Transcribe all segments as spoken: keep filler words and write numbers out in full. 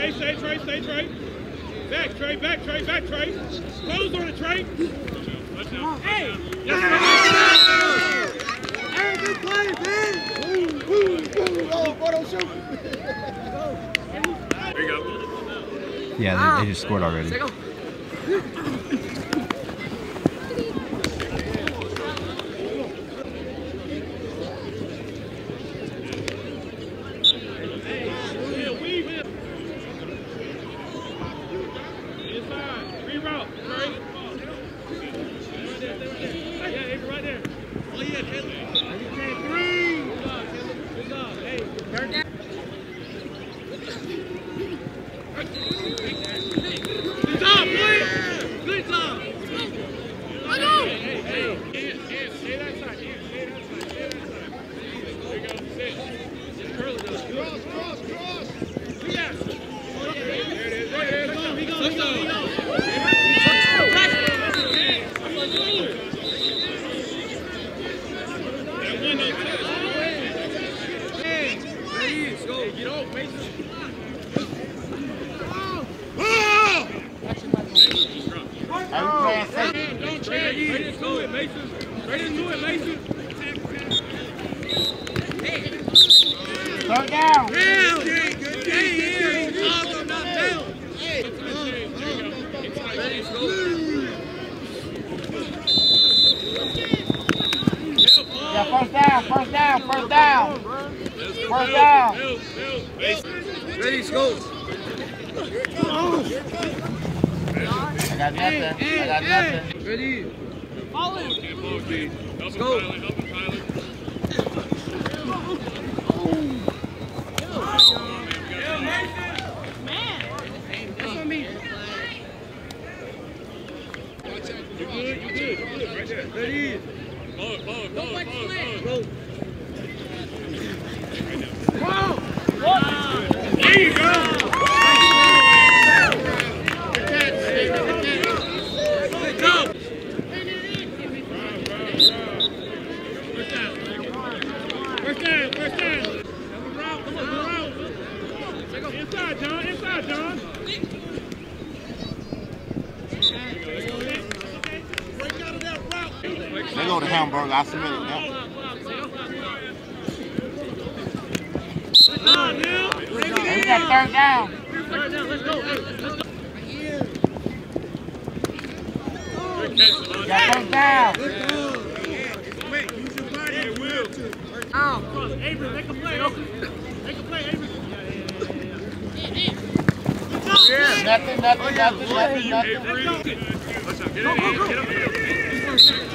Stay, stay, Trey, stay, Trey. Back, Trey, back, Trey, back, Trey. Close on it, Trey. Hey! Hey, good play, man! Ooh, ooh, ooh. Oh, boy, don't shoot. There you go. Yeah, they, they just scored already. That's your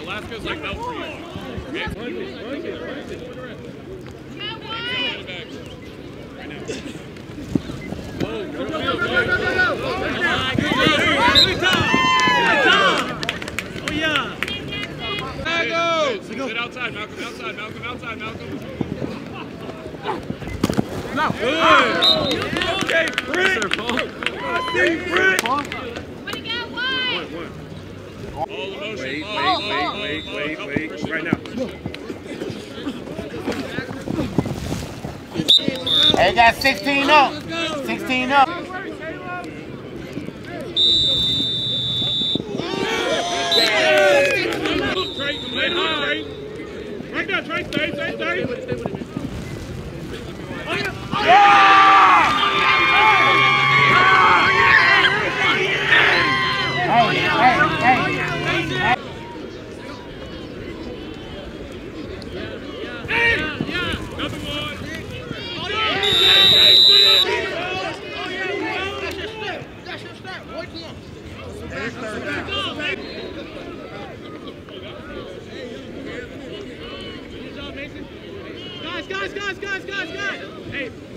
step. That's your step. Boy, Here's third down. Guys, guys, guys, guys, guys, guys! Hey.